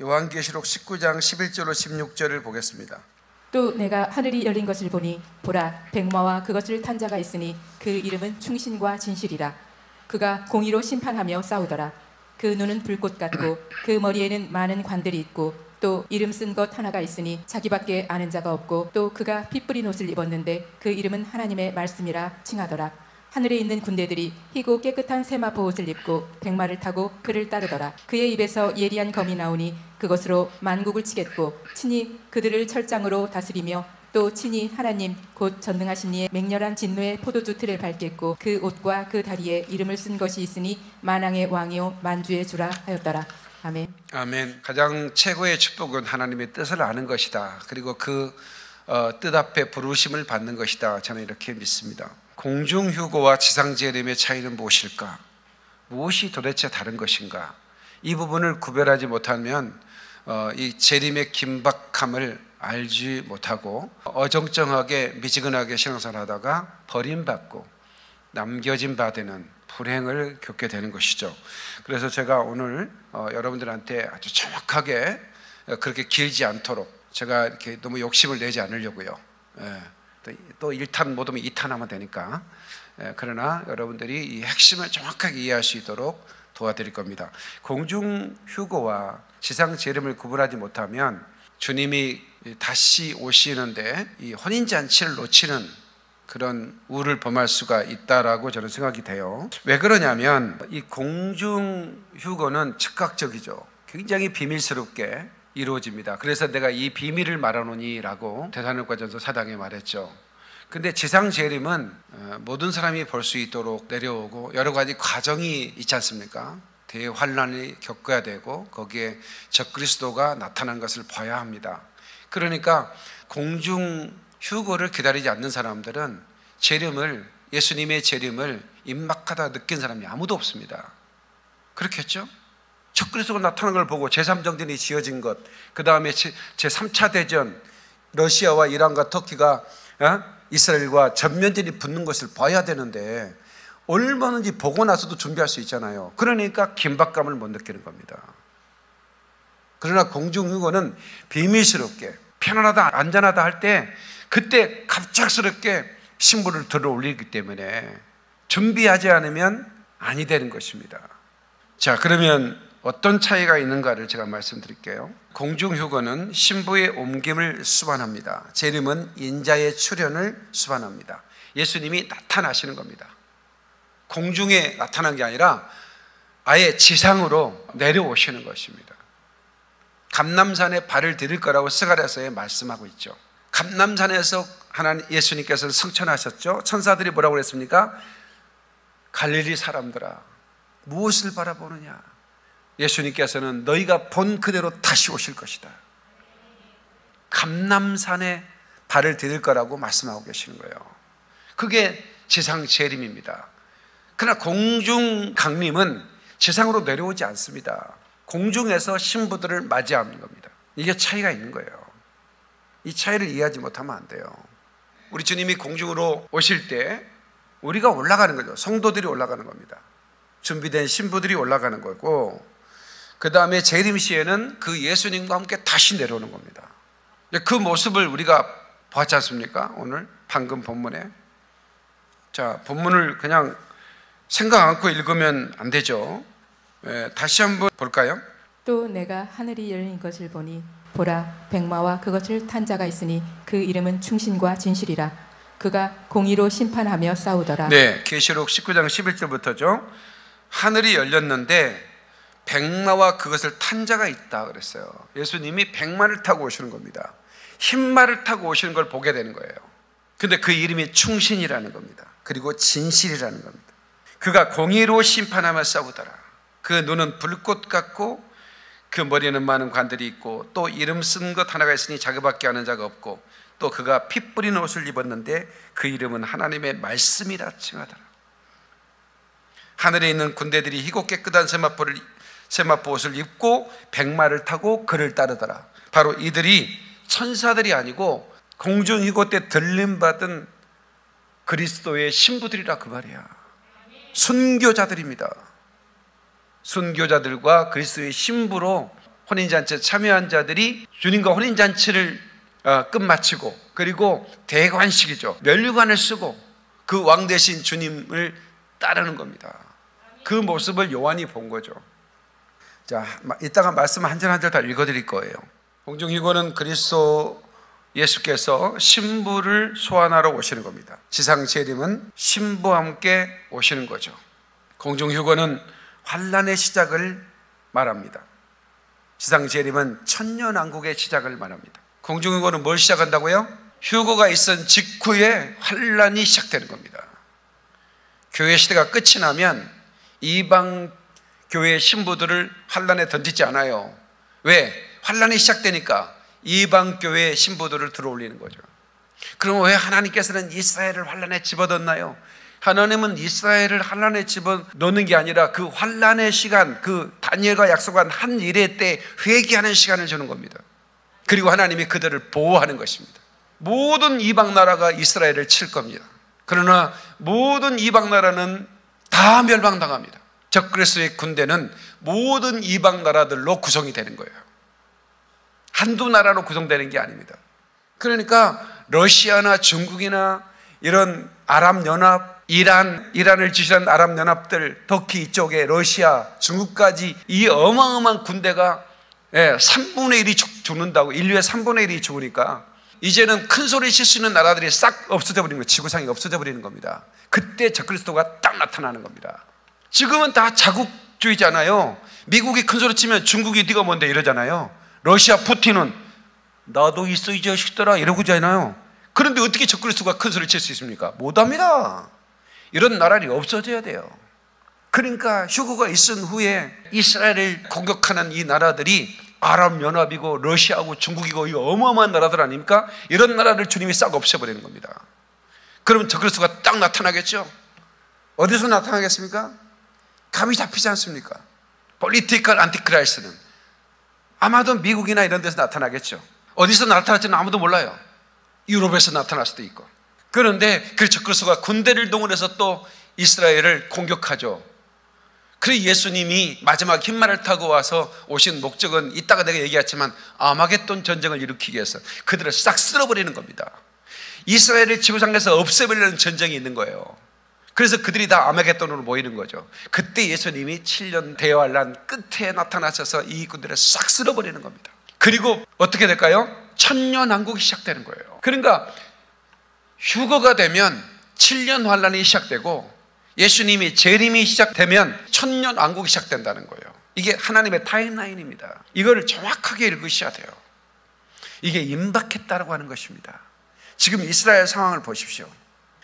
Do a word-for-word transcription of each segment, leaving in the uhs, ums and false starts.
요한계시록 십구 장 십일 절로 십육 절을 보겠습니다. 또 내가 하늘이 열린 것을 보니 보라, 백마와 그것을 탄 자가 있으니 그 이름은 충신과 진실이라. 그가 공의로 심판하며 싸우더라. 그 눈은 불꽃 같고 그 머리에는 많은 관들이 있고 또 이름 쓴 것 하나가 있으니 자기밖에 아는 자가 없고 또 그가 피 뿌린 옷을 입었는데 그 이름은 하나님의 말씀이라 칭하더라. 하늘에 있는 군대들이 희고 깨끗한 세마포 옷을 입고 백마를 타고 그를 따르더라. 그의 입에서 예리한 검이 나오니 그것으로 만국을 치겠고 친히 그들을 철장으로 다스리며 또 친히 하나님 곧 전능하신 이의 맹렬한 진노의 포도주 틀을 밟겠고 그 옷과 그 다리에 이름을 쓴 것이 있으니 만왕의 왕이요 만주의 주라 하였더라. 아멘. 아멘. 가장 최고의 축복은 하나님의 뜻을 아는 것이다. 그리고 그 어, 뜻 앞에 부르심을 받는 것이다. 저는 이렇게 믿습니다. 공중휴거와 지상재림의 차이는 무엇일까? 무엇이 도대체 다른 것인가? 이 부분을 구별하지 못하면 어, 이 재림의 긴박함을 알지 못하고 어정쩡하게 미지근하게 신앙생활하다가 버림받고 남겨진 바 되는 불행을 겪게 되는 것이죠. 그래서 제가 오늘 어, 여러분들한테 아주 정확하게 그렇게 길지 않도록 제가 이렇게 너무 욕심을 내지 않으려고요. 예. 또 일 탄 못 오면 이 탄 하면 되니까. 예, 그러나 여러분들이 이 핵심을 정확하게 이해할 수 있도록 도와드릴 겁니다. 공중휴거와 지상재림을 구분하지 못하면 주님이 다시 오시는데 이 혼인잔치를 놓치는 그런 우를 범할 수가 있다라고 저는 생각이 돼요. 왜 그러냐면 이 공중휴거는 즉각적이죠. 굉장히 비밀스럽게 이루어집니다. 그래서 내가 이 비밀을 말하노니 라고 데살로니가전서 사 장에 말했죠. 근데 지상재림은 모든 사람이 볼 수 있도록 내려오고 여러 가지 과정이 있지 않습니까? 대환란을 겪어야 되고 거기에 적그리스도가 나타난 것을 봐야 합니다. 그러니까 공중휴거를 기다리지 않는 사람들은 재림을, 예수님의 재림을 임박하다 느낀 사람이 아무도 없습니다. 그렇겠죠? 적그리스도가 나타난 걸 보고 제삼 정전이 지어진 것, 그 다음에 제삼 차 대전, 러시아와 이란과 터키가 어? 이스라엘과 전면전이 붙는 것을 봐야 되는데 얼마든지 보고 나서도 준비할 수 있잖아요. 그러니까 긴박감을 못 느끼는 겁니다. 그러나 공중휴거는 비밀스럽게 편안하다, 안전하다 할 때 그때 갑작스럽게 신부를 들어올리기 때문에 준비하지 않으면 아니 되는 것입니다. 자, 그러면 어떤 차이가 있는가를 제가 말씀드릴게요. 공중휴거는 신부의 옮김을 수반합니다. 재림은 인자의 출현을 수반합니다. 예수님이 나타나시는 겁니다. 공중에 나타난 게 아니라 아예 지상으로 내려오시는 것입니다. 감람산에 발을 디딜 거라고 스가랴서에 말씀하고 있죠. 감람산에서 하나님 예수님께서는 승천하셨죠. 천사들이 뭐라고 그랬습니까? 갈릴리 사람들아, 무엇을 바라보느냐? 예수님께서는 너희가 본 그대로 다시 오실 것이다. 감람산에 발을 디딜 거라고 말씀하고 계시는 거예요. 그게 지상재림입니다. 그러나 공중강림은 지상으로 내려오지 않습니다. 공중에서 신부들을 맞이하는 겁니다. 이게 차이가 있는 거예요. 이 차이를 이해하지 못하면 안 돼요. 우리 주님이 공중으로 오실 때 우리가 올라가는 거죠. 성도들이 올라가는 겁니다. 준비된 신부들이 올라가는 거고, 그 다음에 재림 시에는 그 예수님과 함께 다시 내려오는 겁니다. 그 모습을 우리가 봤지 않습니까? 오늘 방금 본문에. 자, 본문을 그냥 생각 않고 읽으면 안 되죠. 예, 다시 한번 볼까요? 또 내가 하늘이 열린 것을 보니 보라, 백마와 그것을 탄 자가 있으니 그 이름은 충신과 진실이라. 그가 공의로 심판하며 싸우더라. 네, 계시록 십구 장 십일 절부터죠. 하늘이 열렸는데 백마와 그것을 탄 자가 있다 그랬어요. 예수님이 백마를 타고 오시는 겁니다. 흰마를 타고 오시는 걸 보게 되는 거예요. 근데 그 이름이 충신이라는 겁니다. 그리고 진실이라는 겁니다. 그가 공의로 심판하며 싸우더라. 그 눈은 불꽃 같고 그 머리에는 많은 관들이 있고 또 이름 쓴 것 하나가 있으니 자기밖에 아는 자가 없고 또 그가 피 뿌린 옷을 입었는데 그 이름은 하나님의 말씀이라 칭하더라. 하늘에 있는 군대들이 희고 깨끗한 세마포를, 세마포 옷을 입고 백마를 타고 그를 따르더라. 바로 이들이 천사들이 아니고 공중휴거 때 들림받은 그리스도의 신부들이라 그 말이야. 순교자들입니다. 순교자들과 그리스도의 신부로 혼인잔치에 참여한 자들이 주님과 혼인잔치를 끝마치고, 그리고 대관식이죠. 면류관을 쓰고 그 왕 대신 주님을 따르는 겁니다. 그 모습을 요한이 본 거죠. 자, 이따가 말씀 한 절 한 절 다 읽어드릴 거예요. 공중휴거는 그리스도 예수께서 신부를 소환하러 오시는 겁니다. 지상재림은 신부와 함께 오시는 거죠. 공중휴거는 환란의 시작을 말합니다. 지상재림은 천년왕국의 시작을 말합니다. 공중휴거는 뭘 시작한다고요? 휴거가 있은 직후에 환란이 시작되는 겁니다. 교회 시대가 끝이 나면 이방 교회의 신부들을 환란에 던지지 않아요. 왜? 환란이 시작되니까 이방 교회의 신부들을 들어올리는 거죠. 그럼 왜 하나님께서는 이스라엘을 환란에 집어넣나요? 하나님은 이스라엘을 환란에 집어넣는 게 아니라 그 환란의 시간, 그 다니엘과 약속한 한 일의 때 회개하는 시간을 주는 겁니다. 그리고 하나님이 그들을 보호하는 것입니다. 모든 이방 나라가 이스라엘을 칠 겁니다. 그러나 모든 이방 나라는 다 멸망당합니다. 적그리스도의 군대는 모든 이방 나라들로 구성이 되는 거예요. 한두 나라로 구성되는 게 아닙니다. 그러니까 러시아나 중국이나 이런 아랍연합, 이란, 이란을 지시한 아랍연합들, 터키 쪽에 러시아, 중국까지 이 어마어마한 군대가 삼분의 일이 죽는다고, 인류의 삼분의 일이 죽으니까 이제는 큰 소리 칠 수 있는 나라들이 싹 없어져 버리는 거예요. 지구상이 없어져 버리는 겁니다. 그때 적그리스도가 딱 나타나는 겁니다. 지금은 다 자국주의잖아요. 미국이 큰 소리 치면 중국이 네가 뭔데 이러잖아요. 러시아 푸틴은 나도 있어 이 자식들아 이러고잖아요. 그런데 어떻게 적그리스도가 큰 소리 칠 수 있습니까? 못합니다. 이런 나라들이 없어져야 돼요. 그러니까 휴거가 있은 후에 이스라엘을 공격하는 이 나라들이 아랍연합이고 러시아하고 중국이고 이 어마어마한 나라들 아닙니까? 이런 나라를 주님이 싹 없애버리는 겁니다. 그러면 적그리스도가 딱 나타나겠죠? 어디서 나타나겠습니까? 감이 잡히지 않습니까? Political Antichrist는 아마도 미국이나 이런 데서 나타나겠죠. 어디서 나타날지는 아무도 몰라요. 유럽에서 나타날 수도 있고. 그런데 그 적그리스도가 군대를 동원해서 또 이스라엘을 공격하죠. 그래서 예수님이 마지막 흰말을 타고 와서 오신 목적은 이따가 내가 얘기했지만 아마겟돈 전쟁을 일으키기 위해서 그들을 싹 쓸어버리는 겁니다. 이스라엘을 지구상에서 없애버리는 전쟁이 있는 거예요. 그래서 그들이 다 아마겟돈으로 모이는 거죠. 그때 예수님이 칠 년 대환란 끝에 나타나셔서 이 군들을 싹 쓸어버리는 겁니다. 그리고 어떻게 될까요? 천년왕국이 시작되는 거예요. 그러니까 휴거가 되면 칠 년 환란이 시작되고 예수님이 재림이 시작되면 천년 왕국이 시작된다는 거예요. 이게 하나님의 타임라인입니다. 이거를 정확하게 읽으셔야 돼요. 이게 임박했다라고 하는 것입니다. 지금 이스라엘 상황을 보십시오.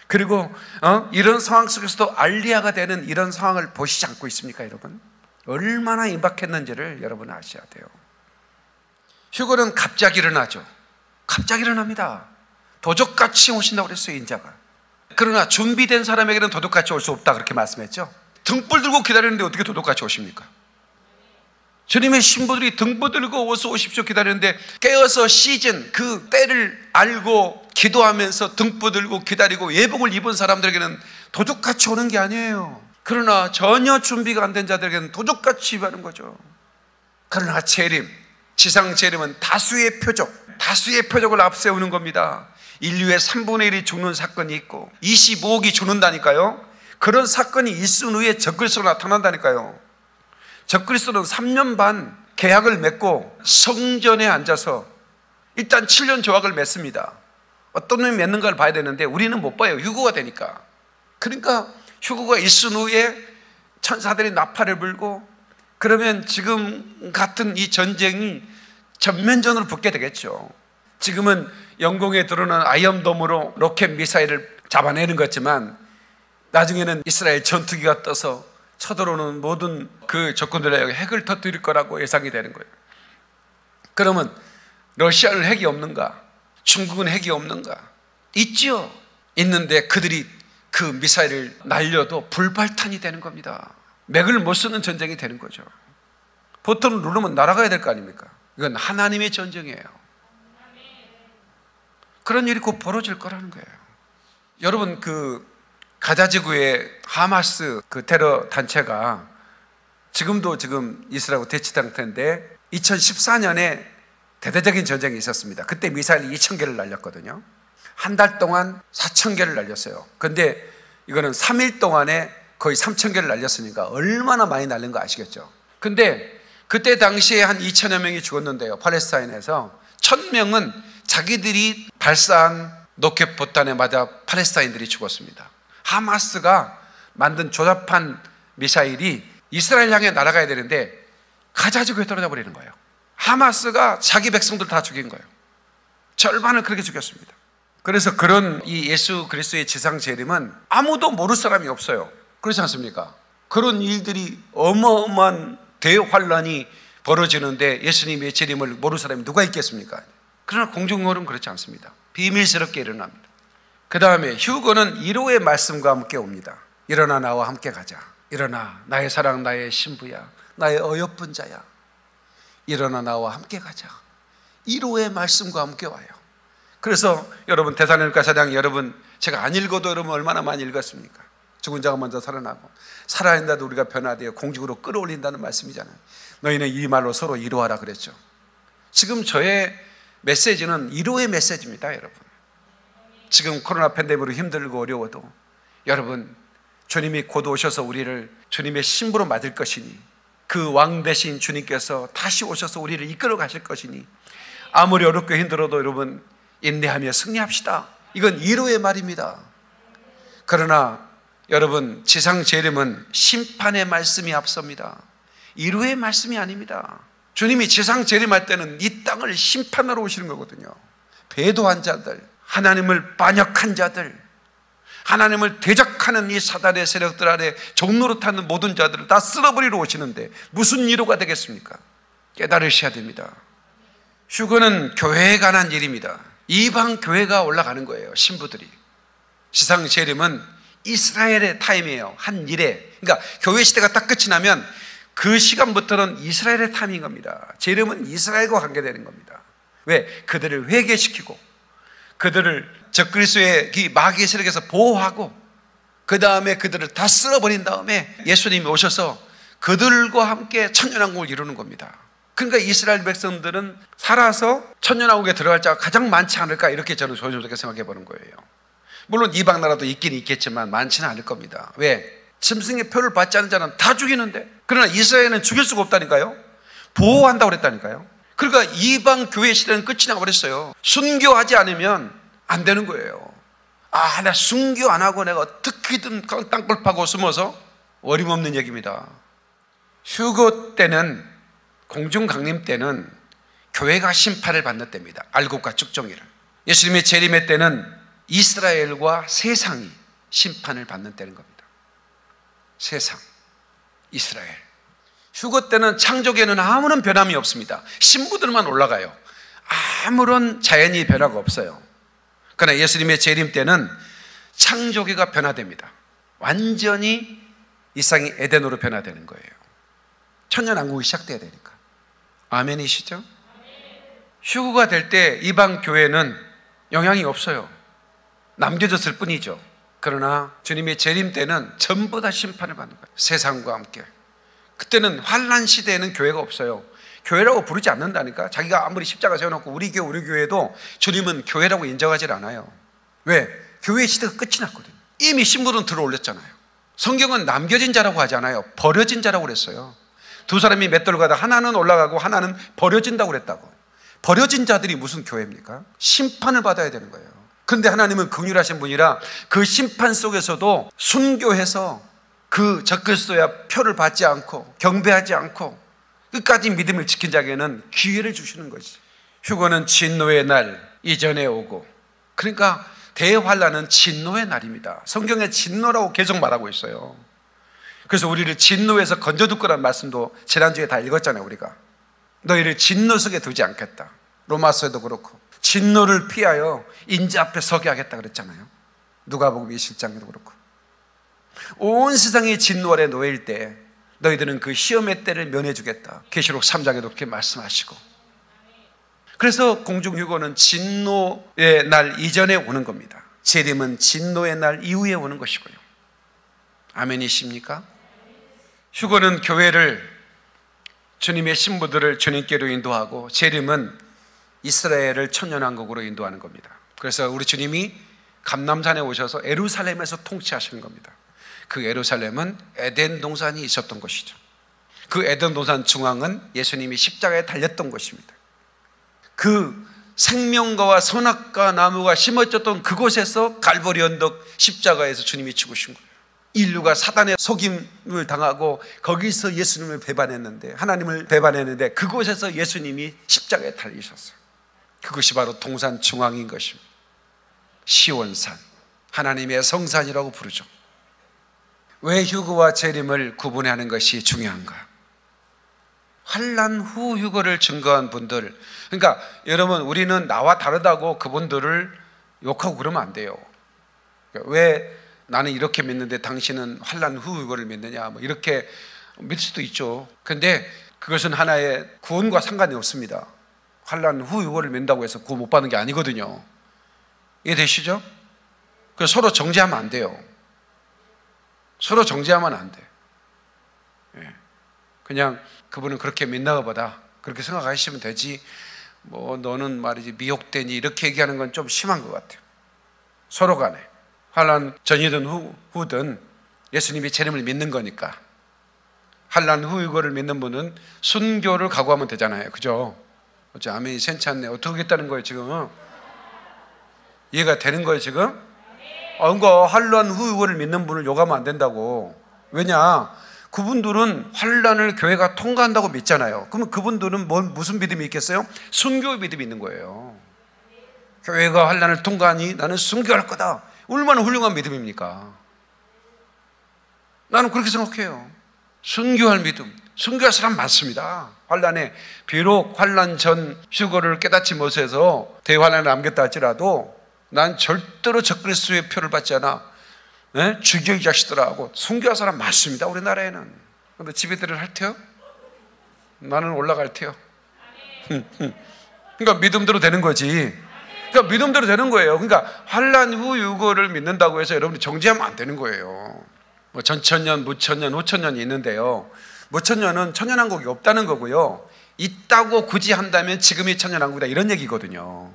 그리고 어? 이런 상황 속에서도 알리야가 되는 이런 상황을 보시지 않고 있습니까, 여러분? 얼마나 임박했는지를 여러분 아셔야 돼요. 휴거는 갑자기 일어나죠. 갑자기 일어납니다. 도적같이 오신다고 그랬어요, 인자가. 그러나 준비된 사람에게는 도둑같이 올 수 없다 그렇게 말씀했죠. 등불 들고 기다리는데 어떻게 도둑같이 오십니까? 주님의 신부들이 등불 들고 어서 오십시오 기다리는데 깨어서 시즌 그 때를 알고 기도하면서 등불 들고 기다리고 예복을 입은 사람들에게는 도둑같이 오는 게 아니에요. 그러나 전혀 준비가 안 된 자들에게는 도둑같이 임하는 거죠. 그러나 재림, 지상 재림은 다수의 표적, 다수의 표적을 앞세우는 겁니다. 인류의 삼분의 일이 죽는 사건이 있고 이십오억이 죽는다니까요. 그런 사건이 있은 후에 적그리스도가 나타난다니까요. 적그리스도는 삼 년 반 계약을 맺고 성전에 앉아서 일단 칠 년 조약을 맺습니다. 어떤 놈이 맺는가를 봐야 되는데 우리는 못 봐요. 휴거가 되니까. 그러니까 휴거가 있은 후에 천사들이 나팔을 불고 그러면 지금 같은 이 전쟁이 전면전으로 붙게 되겠죠. 지금은 영공에 드러난 아이언돔으로 로켓 미사일을 잡아내는 거지만 나중에는 이스라엘 전투기가 떠서 쳐들어오는 모든 그 적군들에게 핵을 터뜨릴 거라고 예상이 되는 거예요. 그러면 러시아는 핵이 없는가? 중국은 핵이 없는가? 있죠. 있는데 그들이 그 미사일을 날려도 불발탄이 되는 겁니다. 맥을 못 쓰는 전쟁이 되는 거죠. 버튼을 누르면 날아가야 될 거 아닙니까? 이건 하나님의 전쟁이에요. 그런 일이 곧 벌어질 거라는 거예요. 여러분, 그 가자지구의 하마스 그 테러 단체가 지금도 지금 이스라엘 대치 상태인데 이천십사 년에 대대적인 전쟁이 있었습니다. 그때 미사일이 이천 개를 날렸거든요. 한 달 동안 사천 개를 날렸어요. 근데 이거는 삼 일 동안에 거의 삼천 개를 날렸으니까 얼마나 많이 날린 거 아시겠죠? 근데 그때 당시에 한 이천여 명이 죽었는데요. 팔레스타인에서 천 명은 자기들이 발사한 로켓포탄에 맞아 팔레스타인들이 죽었습니다. 하마스가 만든 조잡한 미사일이 이스라엘 향해 날아가야 되는데 가자지구에 떨어져 버리는 거예요. 하마스가 자기 백성들 다 죽인 거예요. 절반을 그렇게 죽였습니다. 그래서 그런 이 예수 그리스도의 지상 재림은 아무도 모를 사람이 없어요. 그렇지 않습니까? 그런 일들이 어마어마한 대환란이 벌어지는데 예수님의 재림을 모를 사람이 누가 있겠습니까? 그러나 공중론은 그렇지 않습니다. 비밀스럽게 일어납니다. 그 다음에 휴거는 일 호의 말씀과 함께 옵니다. 일어나 나와 함께 가자. 일어나 나의 사랑 나의 신부야. 나의 어여쁜 자야. 일어나 나와 함께 가자. 일 호의 말씀과 함께 와요. 그래서 여러분 데살로니가 사장 여러분 제가 안 읽어도 여러분 얼마나 많이 읽었습니까? 죽은 자가 먼저 살아나고 살아있는데도 우리가 변화되어 공중으로 끌어올린다는 말씀이잖아요. 너희는 이 말로 서로 이루하라 그랬죠. 지금 저의 메시지는 일 호의 메시지입니다. 여러분 지금 코로나 팬데믹으로 힘들고 어려워도 여러분 주님이 곧 오셔서 우리를 주님의 신부로 맞을 것이니 그 왕 대신 주님께서 다시 오셔서 우리를 이끌어 가실 것이니 아무리 어렵고 힘들어도 여러분 인내하며 승리합시다. 이건 일 호의 말입니다. 그러나 여러분 지상 재림은 심판의 말씀이 앞섭니다. 일 호의 말씀이 아닙니다. 주님이 지상 재림할 때는 이 땅을 심판하러 오시는 거거든요. 배도한 자들, 하나님을 반역한 자들, 하나님을 대적하는 이 사단의 세력들 아래 종노릇하는 모든 자들을 다 쓸어버리러 오시는데 무슨 일 호가 되겠습니까? 깨달으셔야 됩니다. 휴거는 교회에 관한 일입니다. 이방 교회가 올라가는 거예요. 신부들이. 지상 재림은 이스라엘의 타임이에요. 한 일에. 그러니까 교회 시대가 딱 끝이 나면 그 시간부터는 이스라엘의 타임인 겁니다. 재림은 이스라엘과 관계되는 겁니다. 왜? 그들을 회개시키고 그들을 적그리스도의 마귀의 세력에서 보호하고 그 다음에 그들을 다 쓸어버린 다음에 예수님이 오셔서 그들과 함께 천년왕국을 이루는 겁니다. 그러니까 이스라엘 백성들은 살아서 천년왕국에 들어갈 자가 가장 많지 않을까 이렇게 저는 조심스럽게 생각해 보는 거예요. 물론 이방 나라도 있긴 있겠지만 많지는 않을 겁니다. 왜? 짐승의 표를 받지 않은 자는 다 죽이는데 그러나 이스라엘은 죽일 수가 없다니까요. 보호한다고 그랬다니까요. 그러니까 이방 교회 시대는 끝이 나버렸어요. 순교하지 않으면 안 되는 거예요. 아, 나 순교 안 하고 내가 어떻게든 땅굴 파고 숨어서 어림없는 얘기입니다. 휴거 때는 공중 강림 때는 교회가 심판을 받는 때입니다. 알곡과 쭉정이를. 예수님의 재림의 때는 이스라엘과 세상이 심판을 받는 때는 겁니다. 세상, 이스라엘. 휴거 때는 창조계는 아무런 변함이 없습니다. 신부들만 올라가요. 아무런 자연이 변화가 없어요. 그러나 예수님의 재림 때는 창조계가 변화됩니다. 완전히 이 땅이 에덴으로 변화되는 거예요. 천년왕국이 시작돼야 되니까. 아멘이시죠? 휴거가 될 때 이방 교회는 영향이 없어요. 남겨졌을 뿐이죠. 그러나 주님의 재림 때는 전부 다 심판을 받는 거예요. 세상과 함께. 그때는 환란 시대에는 교회가 없어요. 교회라고 부르지 않는다니까. 자기가 아무리 십자가 세워놓고 우리 교회 우리 교회도 주님은 교회라고 인정하지 않아요. 왜? 교회의 시대가 끝이 났거든요. 이미 신부는 들어올렸잖아요. 성경은 남겨진 자라고 하지 않아요. 버려진 자라고 그랬어요. 두 사람이 맷돌 가다 하나는 올라가고 하나는 버려진다고 그랬다고. 버려진 자들이 무슨 교회입니까? 심판을 받아야 되는 거예요. 그런데 하나님은 긍휼하신 분이라 그 심판 속에서도 순교해서 그 적그리스도야 표를 받지 않고 경배하지 않고 끝까지 믿음을 지킨 자에게는 기회를 주시는 거지. 휴거는 진노의 날 이전에 오고 그러니까 대환란은 진노의 날입니다. 성경에 진노라고 계속 말하고 있어요. 그래서 우리를 진노에서 건져둘 거란 말씀도 지난주에 다 읽었잖아요. 우리가 너희를 진노 속에 두지 않겠다. 로마서에도 그렇고 진노를 피하여 인자 앞에 서게 하겠다 그랬잖아요. 누가복음 이십칠 장에도 그렇고 온 세상이 진노 아래 노예일 때 너희들은 그 시험의 때를 면해주겠다. 계시록 삼 장에도 그렇게 말씀하시고. 그래서 공중휴거는 진노의 날 이전에 오는 겁니다. 재림은 진노의 날 이후에 오는 것이고요. 아멘이십니까? 휴거는 교회를 주님의 신부들을 주님께로 인도하고 재림은 이스라엘을 천년왕국으로 인도하는 겁니다. 그래서 우리 주님이 감람산에 오셔서 예루살렘에서 통치하시는 겁니다. 그 예루살렘은 에덴 동산이 있었던 곳이죠. 그 에덴 동산 중앙은 예수님이 십자가에 달렸던 곳입니다. 그 생명과와 선악과 나무가 심어졌던 그곳에서 갈보리 언덕 십자가에서 주님이 죽으신 거예요. 인류가 사단의 속임을 당하고 거기서 예수님을 배반했는데 하나님을 배반했는데 그곳에서 예수님이 십자가에 달리셨어요. 그것이 바로 동산 중앙인 것입니다. 시온산, 하나님의 성산이라고 부르죠. 왜 휴거와 재림을 구분하는 것이 중요한가? 환난 후 휴거를 증거한 분들, 그러니까 여러분 우리는 나와 다르다고 그분들을 욕하고 그러면 안 돼요. 왜 나는 이렇게 믿는데 당신은 환난 후 휴거를 믿느냐, 뭐 이렇게 믿을 수도 있죠. 그런데 그것은 하나의 구원과 상관이 없습니다. 환난 후 휴거를 믿는다고 해서 구원 못 받는 게 아니거든요. 이해되시죠? 그래서 서로 정죄하면 안 돼요. 서로 정죄하면 안 돼. 그냥 그분은 그렇게 믿나 보다 그렇게 생각하시면 되지, 뭐 너는 말이지 미혹되니 이렇게 얘기하는 건 좀 심한 것 같아요. 서로 간에 환난 전이든 후, 후든 예수님이 재림을 믿는 거니까. 환난 후 이거를 믿는 분은 순교를 각오하면 되잖아요, 그죠? 어째 아멘이 센치 않네. 어떻게 하겠다는 거예요 지금? 이해가 되는 거예요 지금? 아, 그러니까 환난 후 이거를 믿는 분을 욕하면 안 된다고. 왜냐, 그분들은 환란을 교회가 통과한다고 믿잖아요. 그러면 그분들은 뭐, 무슨 믿음이 있겠어요? 순교의 믿음이 있는 거예요. 교회가 환란을 통과하니 나는 순교할 거다. 얼마나 훌륭한 믿음입니까? 나는 그렇게 생각해요. 순교할 믿음. 순교할 사람 많습니다. 환란에 비록 환란 전 휴거를 깨닫지 못해서 대환란을 남겼다 할지라도 난 절대로 적그리스도의 표를 받지 않아. 네? 죽여 이 자식들아 하고 순교할 사람 많습니다, 우리나라에는. 근데 지배들을 할 테요? 나는 올라갈 테요. 그러니까 믿음대로 되는 거지. 그러니까 믿음대로 되는 거예요. 그러니까 환난 후 유고를 믿는다고 해서 여러분이 정지하면 안 되는 거예요. 뭐 전천년, 무천년, 호천년이 있는데요, 무천년은 천년왕국이 없다는 거고요, 있다고 굳이 한다면 지금이 천년왕국이다 이런 얘기거든요.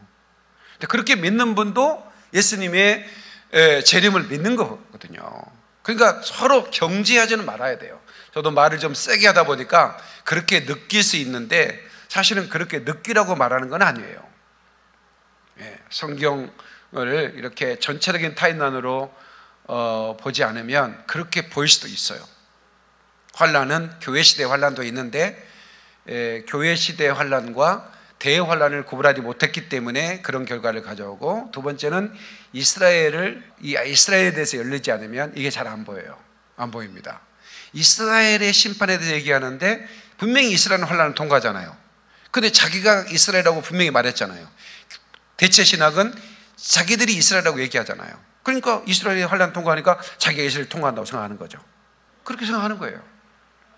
근데 그렇게 믿는 분도 예수님의 예, 재림을 믿는 거거든요. 그러니까 서로 경지하지는 말아야 돼요. 저도 말을 좀 세게 하다 보니까 그렇게 느낄 수 있는데 사실은 그렇게 느끼라고 말하는 건 아니에요. 예, 성경을 이렇게 전체적인 타인란으로 어, 보지 않으면 그렇게 보일 수도 있어요. 환란은 교회 시대 환란도 있는데 예, 교회 시대 환란과 대환란을 구분하지 못했기 때문에 그런 결과를 가져오고, 두 번째는 이스라엘을, 이 이스라엘에 대해서 열리지 않으면 이게 잘 안 보여요. 안 보입니다. 이스라엘의 심판에 대해서 얘기하는데 분명히 이스라엘은 환란을 통과하잖아요. 근데 자기가 이스라엘이라고 분명히 말했잖아요. 대체 신학은 자기들이 이스라엘이라고 얘기하잖아요. 그러니까 이스라엘이 환란 통과하니까 자기가 이스라엘을 통과한다고 생각하는 거죠. 그렇게 생각하는 거예요.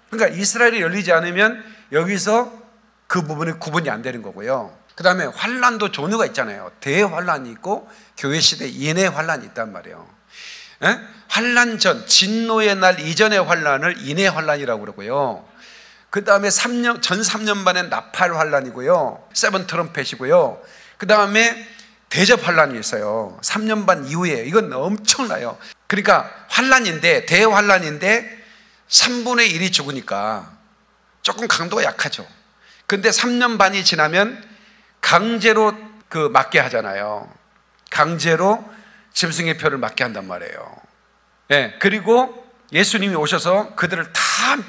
그러니까 이스라엘이 열리지 않으면 여기서 그 부분이 구분이 안 되는 거고요. 그 다음에 환란도 종류가 있잖아요. 대환란이 있고 교회 시대 이내의 환란이 있단 말이에요. 에? 환란 전, 진노의 날 이전의 환란을 이내 환란이라고 그러고요. 그 다음에 삼 년, 전 삼 년 반에 나팔 환란이고요, 세븐 트럼펫이고요. 그 다음에 대접 환란이 있어요. 삼 년 반 이후에. 이건 엄청나요. 그러니까 환란인데, 대환란인데 삼분의 일이 죽으니까 조금 강도가 약하죠. 근데 삼 년 반이 지나면 강제로 그 맞게 하잖아요. 강제로 짐승의 표를 맞게 한단 말이에요. 예, 그리고 예수님이 오셔서 그들을 다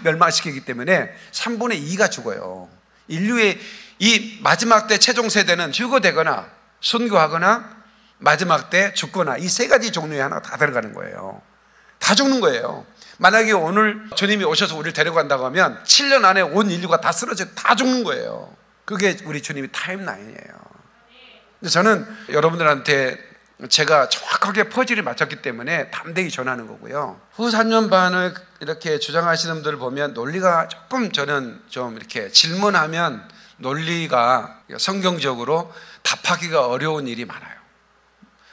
멸망시키기 때문에 삼분의 이가 죽어요. 인류의 이 마지막 때 최종 세대는 휴거되거나 순교하거나 마지막 때 죽거나, 이 세 가지 종류의 하나가 다 들어가는 거예요. 다 죽는 거예요. 만약에 오늘 주님이 오셔서 우리를 데려간다고 하면 칠 년 안에 온 인류가 다 쓰러져 다 죽는 거예요. 그게 우리 주님이 타임라인이에요. 근데 저는 여러분들한테 제가 정확하게 퍼즐이 맞췄기 때문에 담대히 전하는 거고요. 후 삼 년 반을 이렇게 주장하시는 분들을 보면 논리가 조금, 저는 좀 이렇게 질문하면 논리가 성경적으로 답하기가 어려운 일이 많아요.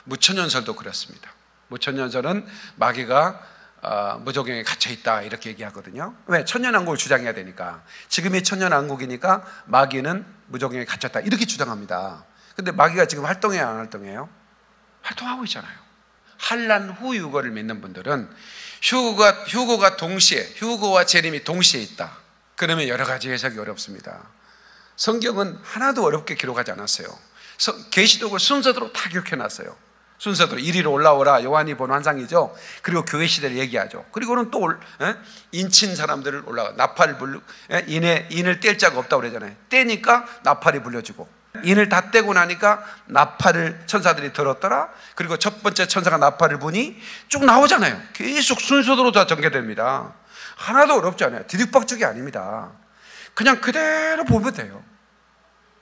무천년설도 그렇습니다. 무천년설은 마귀가 어, 무적용에 갇혀있다 이렇게 얘기하거든요. 왜? 천년왕국을 주장해야 되니까. 지금이 천년왕국이니까 마귀는 무적용에 갇혔다 이렇게 주장합니다. 근데 마귀가 지금 활동해요, 안 활동해요? 활동하고 있잖아요. 한란 후 휴거를 믿는 분들은 휴거가, 휴거가 동시에, 휴거와 재림이 동시에 있다 그러면 여러 가지 해석이 어렵습니다. 성경은 하나도 어렵게 기록하지 않았어요. 계시록을 순서대로 다 기록해놨어요. 순서대로 이리로 올라오라, 요한이 본 환상이죠. 그리고 교회 시대를 얘기하죠. 그리고는 또 에? 인친 사람들을 올라가, 나팔 불 인에 인을 뗄 자가 없다고 그러잖아요. 떼니까 나팔이 불려지고, 인을 다 떼고 나니까 나팔을 천사들이 들었더라. 그리고 첫 번째 천사가 나팔을 부니 쭉 나오잖아요. 계속 순서대로 다 전개됩니다. 하나도 어렵지 않아요. 뒤죽박죽이 아닙니다. 그냥 그대로 보면 돼요.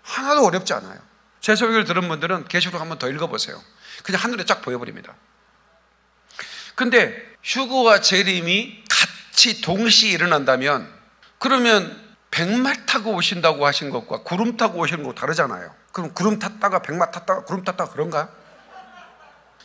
하나도 어렵지 않아요. 제 설교를 들은 분들은 계시록 한번 더 읽어보세요. 그냥 하늘에 쫙 보여버립니다. 근데 휴거와 재림이 같이 동시에 일어난다면, 그러면 백말 타고 오신다고 하신 것과 구름 타고 오시는 거 다르잖아요. 그럼 구름 탔다가 백말 탔다가 구름 탔다가 그런가요?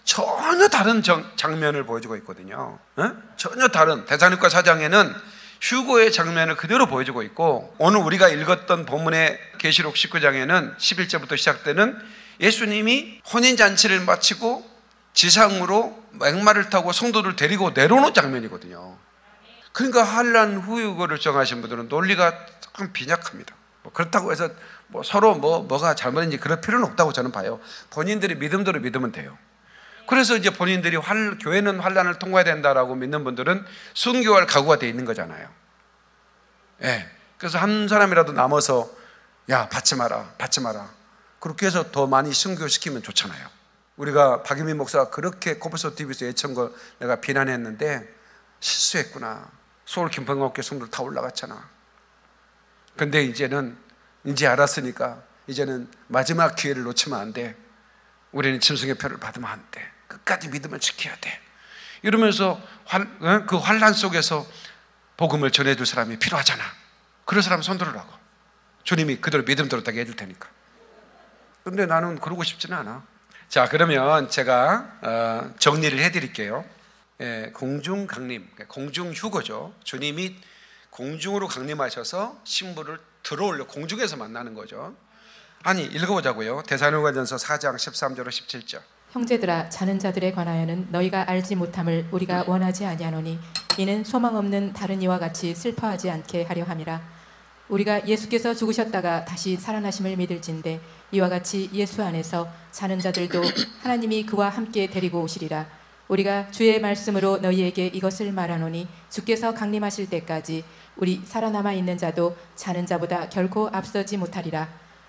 전혀 다른 정, 장면을 보여주고 있거든요. 에? 전혀 다른, 대산육과 사장에는 휴거의 장면을 그대로 보여주고 있고, 오늘 우리가 읽었던 본문의 계시록 십구 장에는 십일 절부터 시작되는 예수님이 혼인잔치를 마치고 지상으로 백마를 타고 성도를 데리고 내려오는 장면이거든요. 그러니까 한란 후 휴거를 정하신 분들은 논리가 조금 빈약합니다. 뭐 그렇다고 해서 뭐 서로 뭐, 뭐가 잘못인지 그럴 필요는 없다고 저는 봐요. 본인들이 믿음대로 믿으면 돼요. 그래서 이제 본인들이 활, 교회는 환란을 통과해야 된다라고 믿는 분들은 순교할 각오가 돼 있는 거잖아요. 예. 그래서 한 사람이라도 남아서 야, 받지 마라, 받지 마라. 그렇게 해서 더 많이 순교시키면 좋잖아요. 우리가 박유민 목사가 그렇게 코뿔소티비에서 예천걸 내가 비난했는데 실수했구나. 서울 김포공항에 성도들 다 올라갔잖아. 근데 이제는 이제 알았으니까 이제는 마지막 기회를 놓치면 안 돼. 우리는 짐승의 표를 받으면 안 돼. 끝까지 믿음을 지켜야 돼. 이러면서 그 환란 속에서 복음을 전해줄 사람이 필요하잖아. 그런 사람 손들으라고. 주님이 그대로 믿음대로 딱 해줄 테니까. 근데 나는 그러고 싶지는 않아. 자, 그러면 제가 정리를 해드릴게요. 예, 공중 강림, 공중 휴거죠. 주님이 공중으로 강림하셔서 신부를 들어올려 공중에서 만나는 거죠. 아니, 읽어보자고요. 데살로니가전서 사 장 십삼 절로 십칠 절. 형제들아, 자는 자들에 관하여는 너희가 알지 못함을 우리가 원하지 아니하노니 이는 소망 없는 다른 이와 같이 슬퍼하지 않게 하려 함이라. 우리가 예수께서 죽으셨다가 다시 살아나심을 믿을진대 이와 같이 예수 안에서 자는 자들도 하나님이 그와 함께 데리고 오시리라. 우리가 주의 말씀으로 너희에게 이것을 말하노니 주께서 강림하실 때까지 우리 살아남아 있는 자도 자는 자보다 결코 앞서지 못하리라.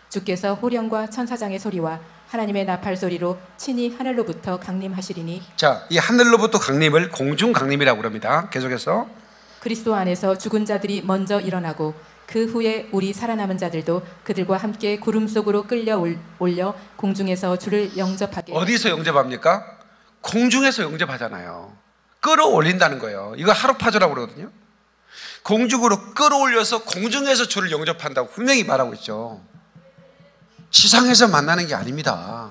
주께서 호령과 천사장의 소리와 하나님의 나팔 소리로 친히 하늘로부터 강림하시리니. 자, 이 하늘로부터 강림을 공중 강림이라고 그럽니다. 계속해서 그리스도 안에서 죽은 자들이 먼저 일어나고 그 후에 우리 살아남은 자들도 그들과 함께 구름 속으로 끌려 올려 공중에서 주를 영접하게. 어디서 영접합니까? 공중에서 영접하잖아요. 끌어올린다는 거예요. 이거 하루파조라고 그러거든요. 공중으로 끌어올려서 공중에서 주를 영접한다고 분명히 말하고 있죠. 지상에서 만나는 게 아닙니다.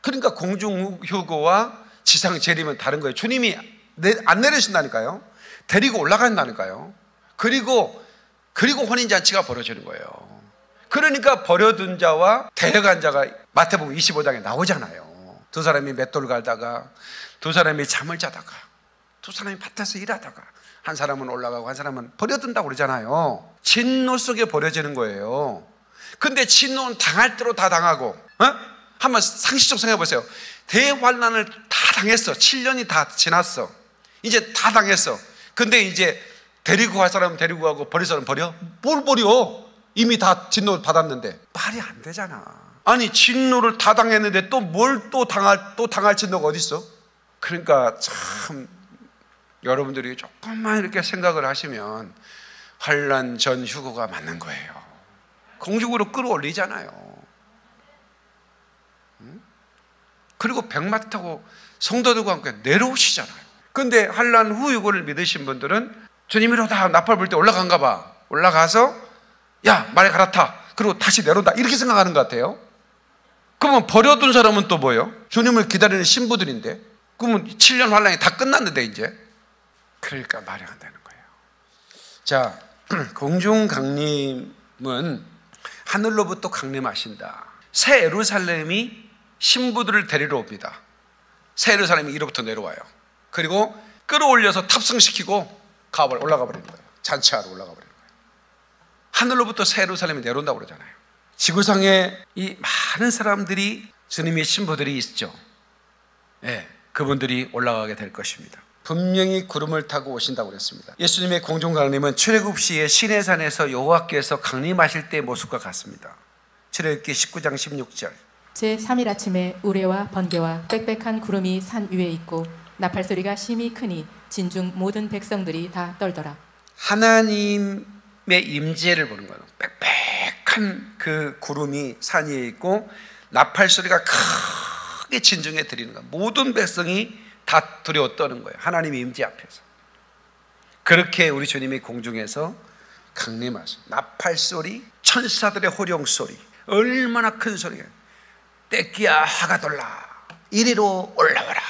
그러니까 공중 휴거와 지상 재림은 다른 거예요. 주님이 안 내려신다니까요. 데리고 올라간다니까요. 그리고 그리고 혼인잔치가 벌어지는 거예요. 그러니까 버려둔 자와 데려간 자가 마태복음 이십오 장에 나오잖아요. 두 사람이 맷돌 갈다가, 두 사람이 잠을 자다가, 두 사람이 밭에서 일하다가, 한 사람은 올라가고 한 사람은 버려둔다고 그러잖아요. 진노 속에 버려지는 거예요. 근데 진노는 당할 대로 다 당하고, 어? 한번 상식적 생각해보세요. 대환난을 다 당했어. 칠 년이 다 지났어. 이제 다 당했어. 근데 이제 데리고 갈 사람은 데리고 가고 버릴 사람은 버려? 뭘 버려? 이미 다 진노를 받았는데. 말이 안 되잖아. 아니, 진노를 다 당했는데 또 뭘 또 당할, 또 당할 진노가 어디 있어? 그러니까 참 여러분들이 조금만 이렇게 생각을 하시면 환난 전 휴거가 맞는 거예요. 공중으로 끌어올리잖아요. 응? 그리고 백마 타고 성도들과 함께 내려오시잖아요. 근데 한란 후 휴거를 믿으신 분들은 주님이로 다 나팔 불 때 올라간가 봐. 올라가서 야, 말에 갈아타. 그리고 다시 내려온다. 이렇게 생각하는 것 같아요. 그러면 버려둔 사람은 또 뭐예요? 주님을 기다리는 신부들인데. 그러면 칠 년 환란이 다 끝났는데 이제 그러니까 말이 안 되는 거예요. 자, 공중강림은 하늘로부터 강림하신다. 새 예루살렘이 신부들을 데리러 옵니다. 새 예루살렘이 이로부터 내려와요. 그리고 끌어올려서 탑승시키고 가버려, 올라가 버리는 거예요. 잔치하러 올라가 버리는 거예요. 하늘로부터 새 예루살렘이 내려온다고 그러잖아요. 지구상에 이 많은 사람들이, 주님의 신부들이 있죠. 예, 그분들이 올라가게 될 것입니다. 분명히 구름을 타고 오신다고 그랬습니다. 예수님의 공중 강림은 출애굽 시에 시내산에서 여호와께서 강림하실 때의 모습과 같습니다. 출애굽기 십구 장 십육 절. 제삼 일 아침에 우레와 번개와 빽빽한 구름이 산 위에 있고 나팔 소리가 심히 크니 진중 모든 백성들이 다 떨더라. 하나님의 임재를 보는 거예요. 빽빽한 그 구름이 산 위에 있고 나팔 소리가 크게 진중에 들리는 거예요. 모든 백성이 다 두려워 떠는 거예요. 하나님의 임재 앞에서. 그렇게 우리 주님이 공중에서 강림하세요. 나팔 소리, 천사들의 호령 소리, 얼마나 큰 소리예요. 떼끼야 하가 돌라, 이리로 올라와라.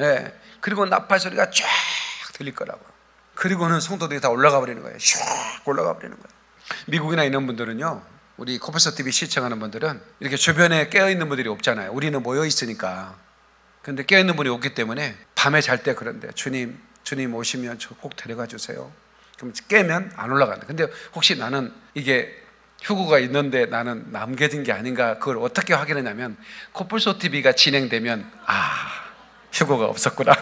예, 그리고 나팔 소리가 쫙 들릴 거라고. 그리고는 성도들이 다 올라가 버리는 거예요. 슉 올라가 버리는 거예요. 미국이나 이런 분들은요, 우리 코뿔소티비 시청하는 분들은 이렇게 주변에 깨어있는 분들이 없잖아요. 우리는 모여 있으니까. 근데 깨어있는 분이 없기 때문에 밤에 잘 때 그런데 주님, 주님 오시면 저 꼭 데려가 주세요. 그럼 깨면 안 올라간다. 근데 혹시 나는 이게 휴구가 있는데 나는 남겨진 게 아닌가, 그걸 어떻게 확인하냐면 코뿔소티비가 진행되면 아, 휴구가 없었구나.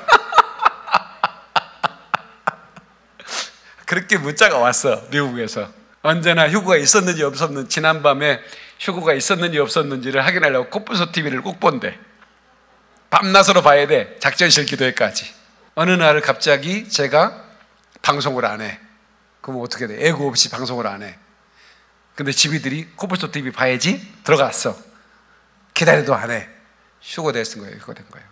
그렇게 문자가 왔어, 미국에서. 언제나 휴구가 있었는지 없었는지, 지난밤에 휴구가 있었는지 없었는지를 확인하려고 코뿔소티비를 꼭 본대. 밤낮으로 봐야 돼. 작전실 기도회까지. 어느 날 갑자기 제가 방송을 안 해. 그럼 어떻게 돼? 애고 없이 방송을 안 해. 근데 집이들이 코뿔소티비 봐야지 들어갔어. 기다려도 안 해. 휴거됐은 거예요. 휴거된 거예요.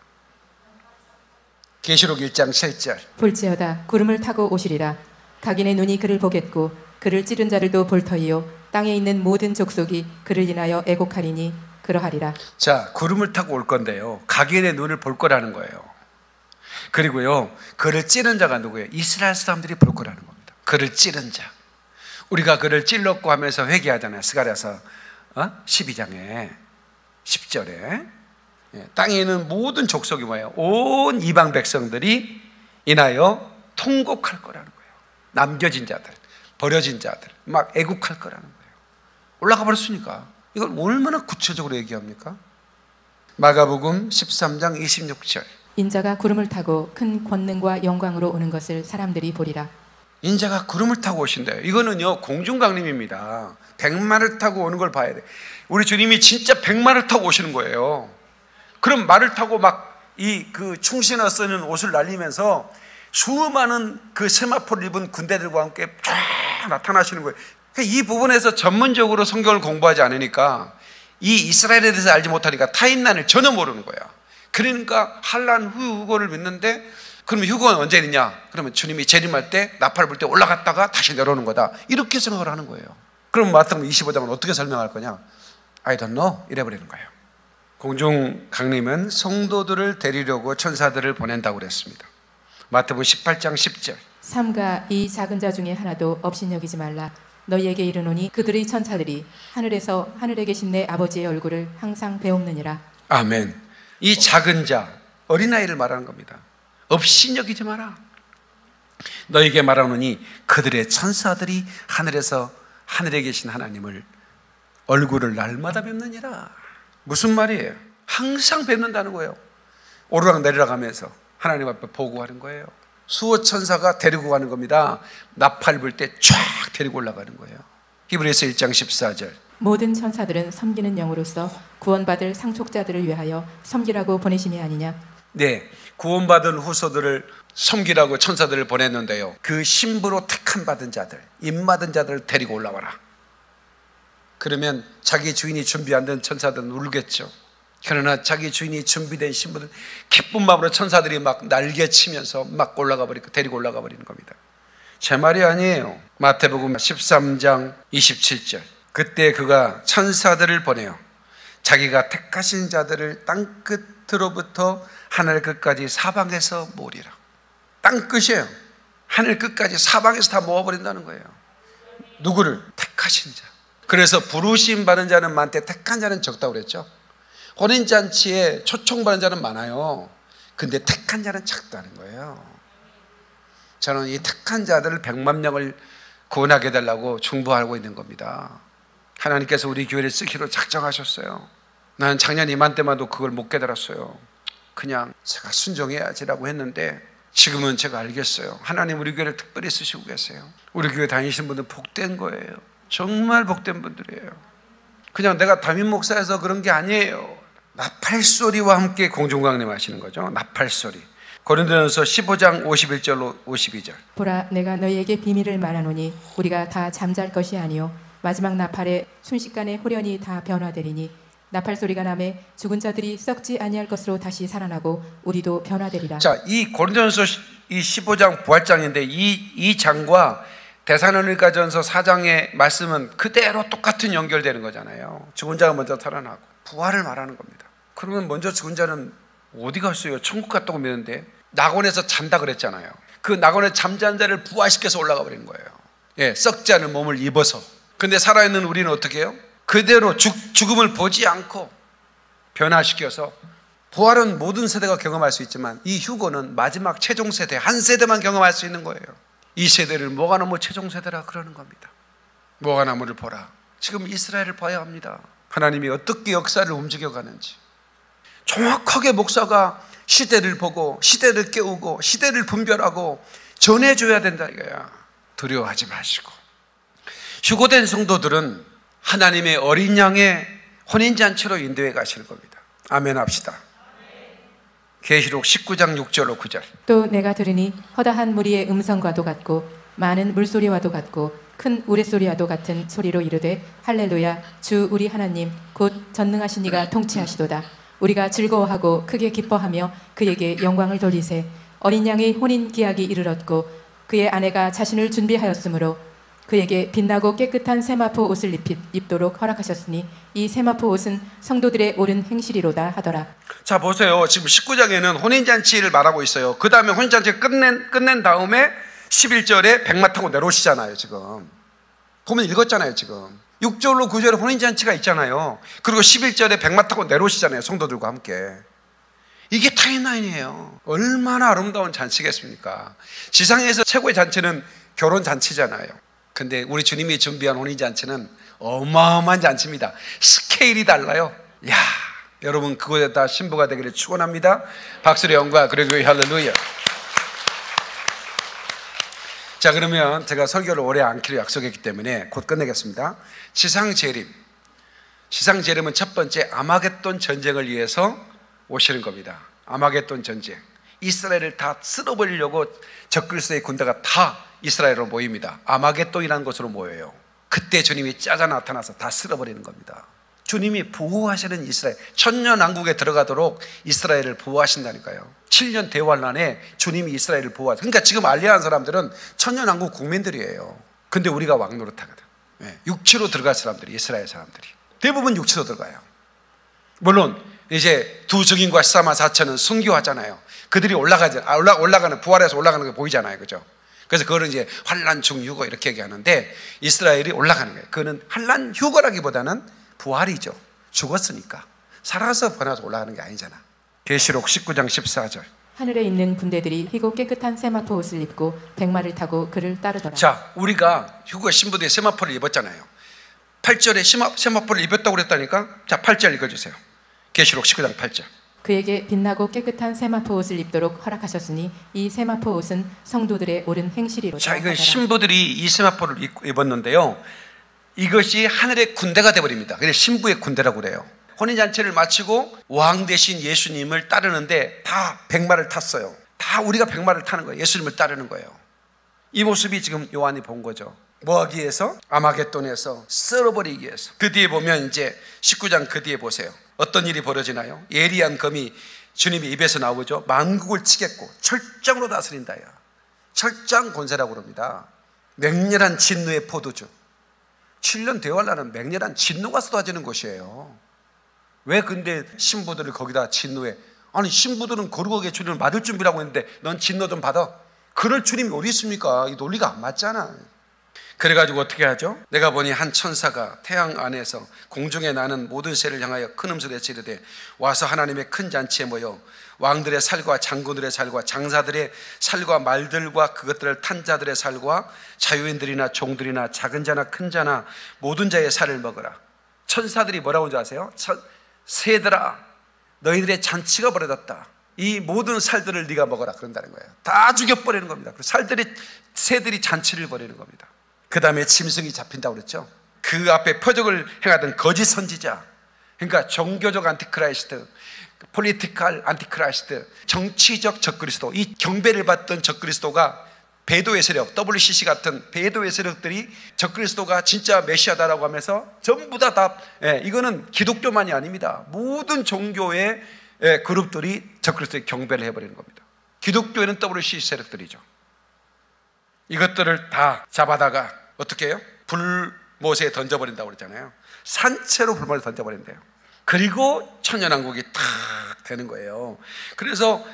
계시록 일 장 칠 절. 볼지어다 구름을 타고 오시리라. 각인의 눈이 그를 보겠고 그를 찌른 자들도 볼터이요 땅에 있는 모든 족속이 그를 인하여 애곡하리니 그러하리라. 자, 구름을 타고 올 건데요, 각인의 눈을 볼 거라는 거예요. 그리고요, 그를 찌른 자가 누구예요? 이스라엘 사람들이 볼 거라는 겁니다. 그를 찌른 자. 우리가 그를 찔렀고 하면서 회개하잖아요. 스가랴서 어? 십이 장에 십 절에 예, 땅에 있는 모든 족속이 뭐예요? 온 이방 백성들이 인하여 통곡할 거라는 거예요. 남겨진 자들, 버려진 자들 막 애국할 거라는 거예요. 올라가 버렸으니까. 이걸 얼마나 구체적으로 얘기합니까? 마가복음 십삼 장 이십육 절. 인자가 구름을 타고 큰 권능과 영광으로 오는 것을 사람들이 보리라. 인자가 구름을 타고 오신대요. 이거는요, 공중강림입니다. 백마를 타고 오는 걸 봐야 돼. 우리 주님이 진짜 백마를 타고 오시는 거예요. 그럼 말을 타고 막 이 그 충신어 쓰는 옷을 날리면서 수많은 그 세마포를 입은 군대들과 함께 쫙 나타나시는 거예요. 이 부분에서 전문적으로 성경을 공부하지 않으니까, 이 이스라엘에 대해서 알지 못하니까 타인난을 전혀 모르는 거야. 그러니까 한란 후 휴거를 믿는데, 그러면 휴거는 언제 있냐? 그러면 주님이 재림할 때 나팔 불 때 올라갔다가 다시 내려오는 거다, 이렇게 생각을 하는 거예요. 그럼 마태복음 이십오 장은 어떻게 설명할 거냐? I don't know 이래버리는 거예요. 공중 강림은 성도들을 데리려고 천사들을 보낸다고 그랬습니다. 마태복음 십팔 장 십 절. 삼가 이 작은 자 중에 하나도 업신여기지 말라. 너희에게 이르노니 그들의 천사들이 하늘에서 하늘에 계신 내 아버지의 얼굴을 항상 배옵느니라. 아멘. 이 작은 자, 어린아이를 말하는 겁니다. 업신여기지 마라. 너희에게 말하노니 그들의 천사들이 하늘에서 하늘에 계신 하나님을 얼굴을 날마다 뵙느니라. 무슨 말이에요? 항상 뵙는다는 거예요. 오르락 내리락 하면서 하나님 앞에 보고하는 거예요. 수호 천사가 데리고 가는 겁니다. 나팔 불 때 쫙 데리고 올라가는 거예요. 히브리서 일 장 십사 절. 모든 천사들은 섬기는 영으로서 구원받을 상속자들을 위하여 섬기라고 보내심이 아니냐. 네, 구원받은 후소들을 섬기라고 천사들을 보냈는데요, 그 신부로 택한 받은 자들, 임받은 자들을 데리고 올라와라. 그러면 자기 주인이 준비 안 된 천사들은 울겠죠. 그러나 자기 주인이 준비된 신부들, 기쁜 마음으로 천사들이 막 날개치면서 막 올라가 버리고 데리고 올라가 버리는 겁니다. 제 말이 아니에요. 마태복음 십삼 장 이십칠 절. 그때 그가 천사들을 보내요. 자기가 택하신 자들을 땅끝으로부터 하늘 끝까지 사방에서 모으리라. 땅끝이에요. 하늘 끝까지 사방에서 다 모아버린다는 거예요. 누구를? 택하신 자. 그래서 부르심 받은 자는 많대 택한 자는 적다고 그랬죠. 혼인잔치에 초청받은 자는 많아요. 근데 택한 자는 작다는 거예요. 저는 이 택한 자들을 백만 명을 구원하게 해달라고 중보하고 있는 겁니다. 하나님께서 우리 교회를 쓰기로 작정하셨어요. 나는 작년 이맘때만도 그걸 못 깨달았어요. 그냥 제가 순종해야지라고 했는데 지금은 제가 알겠어요. 하나님 우리 교회를 특별히 쓰시고 계세요. 우리 교회 다니시는 분들 복된 거예요. 정말 복된 분들이에요. 그냥 내가 담임 목사여서 그런 게 아니에요. 나팔소리와 함께 공중강림 하시는 거죠. 나팔소리. 고린도전서 십오 장 오십일 절로 오십이 절. 보라 내가 너희에게 비밀을 말하노니 우리가 다 잠잘 것이 아니요 마지막 나팔에 순식간에 홀연히 다 변화되리니 나팔소리가 나매 죽은 자들이 썩지 아니할 것으로 다시 살아나고 우리도 변화되리라. 자, 이 고린도전서 이 십오 장 부활장인데 이, 이 장과 데살로니가전서 사 장의 말씀은 그대로 똑같은 연결되는 거잖아요. 죽은 자가 먼저 살아나고 부활을 말하는 겁니다. 그러면 먼저 죽은 자는 어디 갔어요? 천국 갔다고 믿는데 낙원에서 잔다 그랬잖아요. 그 낙원에 잠자는 자를 부활시켜서 올라가 버리는 거예요. 예, 썩지 않은 몸을 입어서. 근데 살아있는 우리는 어떻게 해요? 그대로 죽, 죽음을 보지 않고 변화시켜서. 부활은 모든 세대가 경험할 수 있지만 이 휴거는 마지막 최종 세대, 한 세대만 경험할 수 있는 거예요. 이 세대를 무화과나무 최종 세대라 그러는 겁니다. 무화과나무를 보라. 지금 이스라엘을 봐야 합니다. 하나님이 어떻게 역사를 움직여가는지. 정확하게 목사가 시대를 보고 시대를 깨우고 시대를 분별하고 전해줘야 된다 이거야. 두려워하지 마시고. 휴거된 성도들은 하나님의 어린 양의 혼인잔치로 인도해 가시는 겁니다. 아멘 합시다. 계시록 십구 장 육 절로 구 절. 또 내가 들으니 허다한 무리의 음성과도 같고 많은 물소리와도 같고 큰 우레소리와도 같은 소리로 이르되 할렐루야 주 우리 하나님 곧 전능하신 이가 통치하시도다. 우리가 즐거워하고 크게 기뻐하며 그에게 영광을 돌리세. 어린 양의 혼인 기약이 이르렀고 그의 아내가 자신을 준비하였으므로 그에게 빛나고 깨끗한 세마포 옷을 입, 입도록 허락하셨으니 이 세마포 옷은 성도들의 옳은 행실이로다 하더라. 자 보세요. 지금 십구 장에는 혼인잔치를 말하고 있어요. 그 다음에 혼인잔치를 끝낸, 끝낸 다음에 십일 절에 백마 타고 내려오시잖아요. 지금 보면 읽었잖아요. 지금 육 절로 구 절에 혼인잔치가 있잖아요. 그리고 십일 절에 백마 타고 내려오시잖아요. 성도들과 함께. 이게 타임라인이에요. 얼마나 아름다운 잔치겠습니까? 지상에서 최고의 잔치는 결혼잔치잖아요. 근데 우리 주님이 준비한 혼인잔치는 어마어마한 잔치입니다. 스케일이 달라요. 이야, 여러분 그곳에 다 신부가 되기를 축원합니다. 박수로 영광 그리고 할렐루야. 자 그러면 제가 설교를 오래 안기로 약속했기 때문에 곧 끝내겠습니다. 지상재림. 지상재림은 첫 번째 아마겟돈 전쟁을 위해서 오시는 겁니다. 아마겟돈 전쟁. 이스라엘을 다 쓸어버리려고 적그리스도의 군대가 다 이스라엘로 모입니다. 아마겟돈이라는 곳으로 모여요. 그때 주님이 짜자 나타나서 다 쓸어버리는 겁니다. 주님이 보호하시는 이스라엘. 천년왕국에 들어가도록 이스라엘을 보호하신다니까요. 칠 년 대환란에 주님이 이스라엘을 보호하죠. 그러니까 지금 알리야한 사람들은 천년왕국 국민들이에요. 근데 우리가 왕노릇 하거든. 네. 육체로 들어갈 사람들이, 이스라엘 사람들이 대부분 육체로 들어가요. 물론 이제 두 증인과 십사만 사천은 순교하잖아요. 그들이 올라가지, 아, 올라, 올라가는, 부활해서 올라가는 게 보이잖아요. 그죠? 그래서 그거는 이제 환란 중 휴거 이렇게 얘기하는데 이스라엘이 올라가는 거예요. 그거는 환란 휴거라기보다는 부활이죠. 죽었으니까. 살아서 변화해서 올라가는 게 아니잖아. 계시록 십구 장 십사 절. 하늘에 있는 군대들이 희고 깨끗한 세마포 옷을 입고 백마를 타고 그를 따르더라. 자, 우리가 휴거 신부들이 세마포를 입었잖아요. 팔 절에 세마, 세마포를 입었다고 그랬다니까. 자, 팔 절 읽어주세요. 계시록 십구 장 팔 절. 그에게 빛나고 깨끗한 세마포 옷을 입도록 허락하셨으니 이 세마포 옷은 성도들의 옳은 행실이로다. 자, 이건 신부들이 이 세마포를 입었는데요. 이것이 하늘의 군대가 되어버립니다. 그래서 신부의 군대라고 그래요. 혼인잔치를 마치고 왕 대신 예수님을 따르는데 다 백마를 탔어요. 다 우리가 백마를 타는 거예요. 예수님을 따르는 거예요. 이 모습이 지금 요한이 본 거죠. 뭐하기 위해서? 아마겟돈에서 쓸어버리기 위해서. 그 뒤에 보면 이제 십구 장 그 뒤에 보세요. 어떤 일이 벌어지나요? 예리한 검이 주님의 입에서 나오죠. 만국을 치겠고 철장으로 다스린다야. 철장 권세라고 그럽니다. 맹렬한 진노의 포도주. 칠 년 대환란은 맹렬한 진노가 쏟아지는 것이에요. 왜 근데 신부들을 거기다 진노해? 아니 신부들은 거룩하게 주님을 받을 준비라고 했는데 넌 진노 좀 받아. 그럴 주님이 어디 있습니까? 이 논리가 안 맞잖아. 그래가지고 어떻게 하죠? 내가 보니 한 천사가 태양 안에서 공중에 나는 모든 새를 향하여 큰 음소리에 지르되 와서 하나님의 큰 잔치에 모여 왕들의 살과 장군들의 살과 장사들의 살과 말들과 그것들을 탄 자들의 살과 자유인들이나 종들이나 작은 자나 큰 자나 모든 자의 살을 먹으라. 천사들이 뭐라고 하는지 아세요? 새들아, 너희들의 잔치가 벌어졌다. 이 모든 살들을 네가 먹어라 그런다는 거예요. 다 죽여버리는 겁니다. 살들이, 새들이 잔치를 벌이는 겁니다. 그 다음에 짐승이 잡힌다고 그랬죠. 그 앞에 표적을 행하던 거짓 선지자, 그러니까 종교적 안티크라이스트, 폴리티컬 안티크라이스트, 정치적 적그리스도, 이 경배를 받던 적그리스도가 배도의 세력, 더블유씨씨 같은 배도의 세력들이 적그리스도가 진짜 메시아다라고 하면서 전부 다 다 예, 이거는 기독교만이 아닙니다. 모든 종교의 예, 그룹들이 적그리스도의 경배를 해버리는 겁니다. 기독교에는 더블유씨씨 세력들이죠. 이것들을 다 잡아다가 어떻게 해요? 불못에 던져버린다고 그랬잖아요. 산채로 불못에 던져버린대요. 그리고 천년왕국이 탁 되는 거예요. 그래서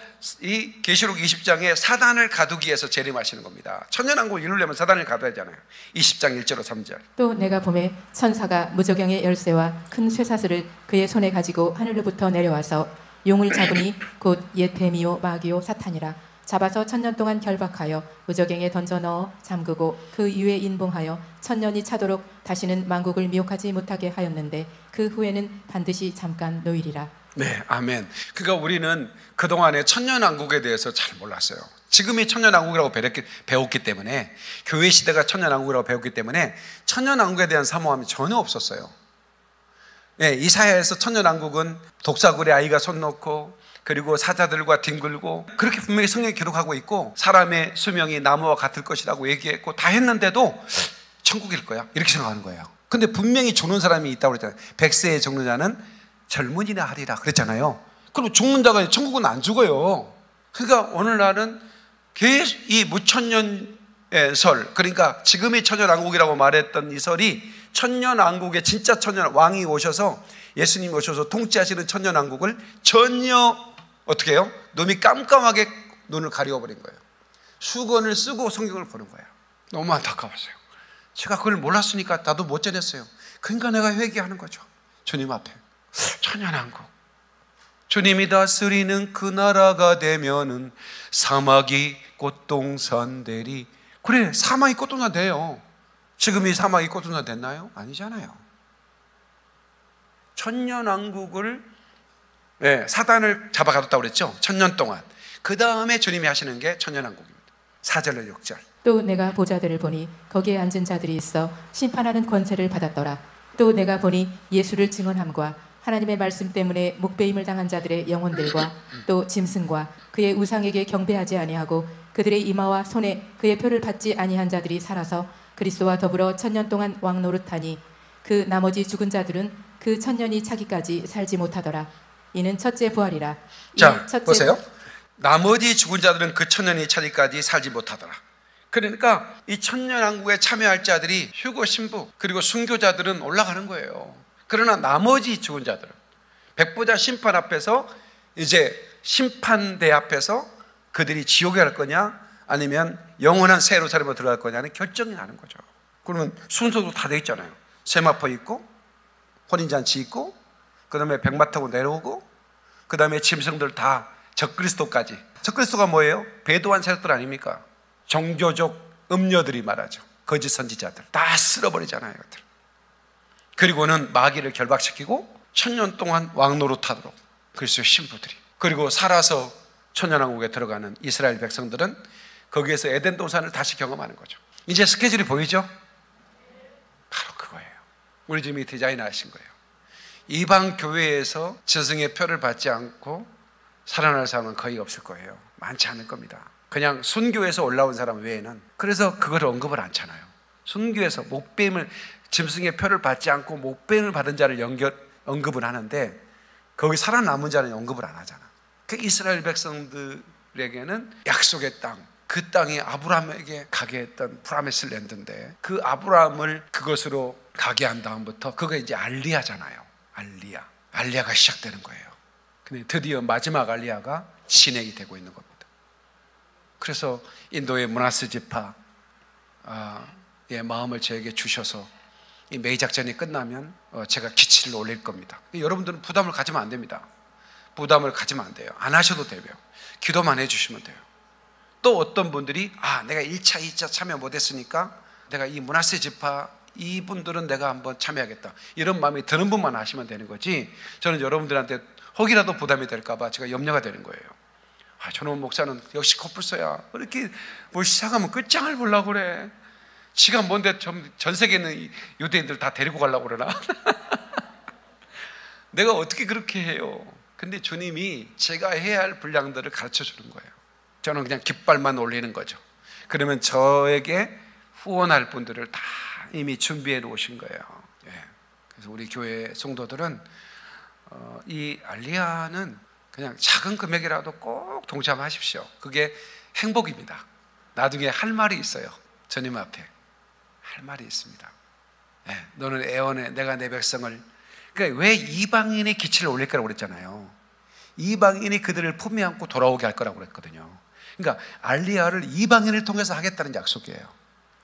이 계시록 이십 장에 사단을 가두기 위해서 재림하시는 겁니다. 천년왕국을 이루려면 사단을 가둬야 하잖아요. 이십 장 일 절로 삼 절. 또 내가 봄에 천사가 무저경의 열쇠와 큰 쇠사슬을 그의 손에 가지고 하늘로부터 내려와서 용을 잡으니 곧 옛 데미오 마귀오 사탄이라. 잡아서 천년 동안 결박하여 무저갱에 던져 넣어 잠그고 그 이후에 인봉하여 천년이 차도록 다시는 만국을 미혹하지 못하게 하였는데 그 후에는 반드시 잠깐 놓이리라. 네, 아멘. 그러니까 우리는 그동안에 천년왕국에 대해서 잘 몰랐어요. 지금이 천년왕국이라고 배웠기, 배웠기 때문에, 교회 시대가 천년왕국이라고 배웠기 때문에 천년왕국에 대한 사모함이 전혀 없었어요. 네, 이사야에서 천년왕국은 독사굴에 아이가 손 넣고 그리고 사자들과 뒹굴고 그렇게 분명히 성경이 기록하고 있고 사람의 수명이 나무와 같을 것이라고 얘기했고 다 했는데도 천국일 거야 이렇게 생각하는 거예요. 근데 분명히 죽는 사람이 있다고 그랬잖아요. 백세에 죽는 자는 젊은이나 하리라 그랬잖아요. 그럼 죽는 자가 천국은 안 죽어요. 그러니까 오늘날은 계속 이 무천년의 설, 그러니까 지금의 천년왕국이라고 말했던 이 설이 천년왕국의 진짜 천년 왕이 오셔서, 예수님이 오셔서 통치하시는 천년왕국을 전혀 어떻게 해요? 눈이 깜깜하게 눈을 가려버린 거예요. 수건을 쓰고 성경을 보는 거예요. 너무 안타까웠어요. 제가 그걸 몰랐으니까 나도 못 전했어요. 그러니까 내가 회개하는 거죠. 주님 앞에. 천연왕국. 주님이 다스리는 그 나라가 되면은 사막이 꽃동산 되리. 그래, 사막이 꽃동산 돼요. 지금이 사막이 꽃동산 됐나요? 아니잖아요. 천연왕국을, 네, 사단을 잡아가뒀다고 그랬죠. 천년 동안. 그 다음에 주님이 하시는 게 천년왕국입니다. 사 절로 육 절. 또 내가 보자들을 보니 거기에 앉은 자들이 있어 심판하는 권세를 받았더라. 또 내가 보니 예수를 증언함과 하나님의 말씀 때문에 목베임을 당한 자들의 영혼들과 또 짐승과 그의 우상에게 경배하지 아니하고 그들의 이마와 손에 그의 표를 받지 아니한 자들이 살아서 그리스도와 더불어 천년 동안 왕노릇하니 그 나머지 죽은 자들은 그 천년이 차기까지 살지 못하더라. 이는 첫째 부활이라. 자, 첫째 보세요. 부... 나머지 죽은 자들은 그 천년이 차기까지 살지 못하더라. 그러니까 이 천년왕국에 참여할 자들이 휴거 신부 그리고 순교자들은 올라가는 거예요. 그러나 나머지 죽은 자들은 백보자 심판 앞에서, 이제 심판대 앞에서 그들이 지옥에 갈 거냐 아니면 영원한 새 예루살렘으로 들어갈 거냐는 결정이 나는 거죠. 그러면 순서도 다 돼 있잖아요. 세마포 있고 혼인잔치 있고 그 다음에 백마 타고 내려오고 그 다음에 짐승들 다 적그리스도까지. 적그리스도가 뭐예요? 배도한 세력들 아닙니까? 종교적 음녀들이 말하죠. 거짓 선지자들 다 쓸어버리잖아요. 이것들. 그리고는 마귀를 결박시키고 천년 동안 왕노릇하도록 그리스도의 신부들이, 그리고 살아서 천년왕국에 들어가는 이스라엘 백성들은 거기에서 에덴 동산을 다시 경험하는 거죠. 이제 스케줄이 보이죠? 바로 그거예요. 우리 주님이 디자인하신 거예요. 이방 교회에서 스승의 표를 받지 않고 살아날 사람은 거의 없을 거예요. 많지 않을 겁니다. 그냥 순교에서 올라온 사람 외에는. 그래서 그걸 언급을 않잖아요. 순교에서 목뱀을, 짐승의 표를 받지 않고 목뱀을 받은 자를 연결, 언급을 하는데 거기 살아남은 자는 언급을 안 하잖아. 그 이스라엘 백성들에게는 약속의 땅, 그 땅이 아브라함에게 가게 했던 프라미스 랜드인데 그 아브라함을 그것으로 가게 한 다음부터 그게 이제 알리야잖아요. 알리야. 알리야가 시작되는 거예요. 근데 드디어 마지막 알리야가 진행이 되고 있는 겁니다. 그래서 인도의 문하스지파의 마음을 저에게 주셔서 이 메이 작전이 끝나면 제가 기치를 올릴 겁니다. 여러분들은 부담을 가지면 안 됩니다. 부담을 가지면 안 돼요. 안 하셔도 돼요. 기도만 해주시면 돼요. 또 어떤 분들이 아 내가 일 차, 이 차 참여 못했으니까 내가 이 문하세지파 이분들은 내가 한번 참여하겠다 이런 마음이 드는 분만 하시면 되는 거지, 저는 여러분들한테 혹이라도 부담이 될까 봐 제가 염려가 되는 거예요. 아 저놈 목사는 역시 코뿔소야. 이렇게 뭘 시작하면 끝장을 보려고 그래. 지가 뭔데 전, 전 세계에 있는 유대인들 다 데리고 가려고 그러나? 내가 어떻게 그렇게 해요? 근데 주님이 제가 해야 할 분량들을 가르쳐 주는 거예요. 저는 그냥 깃발만 올리는 거죠. 그러면 저에게 후원할 분들을 다 이미 준비해 놓으신 거예요. 예. 그래서 우리 교회 성도들은 어, 이 알리야는 그냥 작은 금액이라도 꼭 동참하십시오. 그게 행복입니다. 나중에 할 말이 있어요. 주님 앞에 할 말이 있습니다. 예, 너는 애원해 내가 내 백성을. 그러니까 왜 이방인의 기치를 올릴 거라고 그랬잖아요. 이방인이 그들을 품에 안고 돌아오게 할 거라고 그랬거든요. 그러니까 알리야를 이방인을 통해서 하겠다는 약속이에요.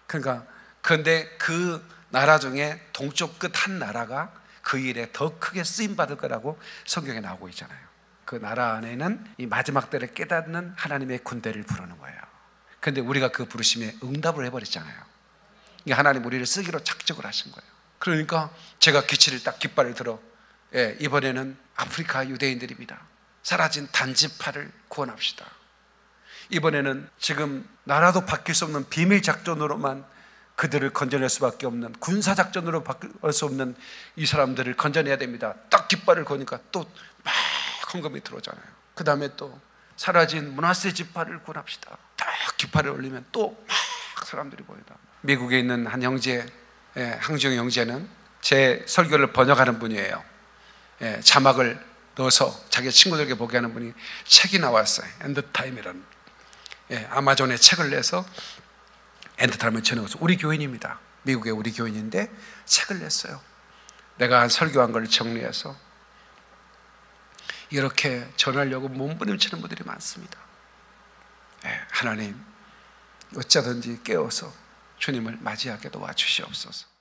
그러니까 그런데 그 나라 중에 동쪽 끝 한 나라가 그 일에 더 크게 쓰임받을 거라고 성경에 나오고 있잖아요. 그 나라 안에는 이 마지막 때를 깨닫는 하나님의 군대를 부르는 거예요. 근데 우리가 그 부르심에 응답을 해버렸잖아요. 그러니까 하나님 우리를 쓰기로 작정을 하신 거예요. 그러니까 제가 기치를 딱 깃발을 들어 예, 이번에는 아프리카 유대인들입니다. 사라진 단지파를 구원합시다. 이번에는 지금 나라도 바뀔 수 없는 비밀작전으로만 그들을 건져낼 수밖에 없는 군사작전으로 바뀔 수 없는 이 사람들을 건져내야 됩니다. 딱 깃발을 거니까 또 막 헌금이 들어오잖아요. 그 다음에 또 사라진 므낫세 지파를 구원합시다. 딱 깃발을 올리면 또 막 사람들이 보인다. 미국에 있는 한 형제, 예, 항중 형제는 제 설교를 번역하는 분이에요. 예, 자막을 넣어서 자기 친구들에게 보게 하는 분이 책이 나왔어요. 엔드타임이라는 예, 아마존에 책을 내서 엔드타임을 전해서 우리 교인입니다. 미국의 우리 교인인데 책을 냈어요. 내가 한 설교한 걸 정리해서 이렇게 전하려고 몸부림치는 분들이 많습니다. 예, 하나님 어쩌든지 깨워서 주님을 맞이하게 도와주시옵소서.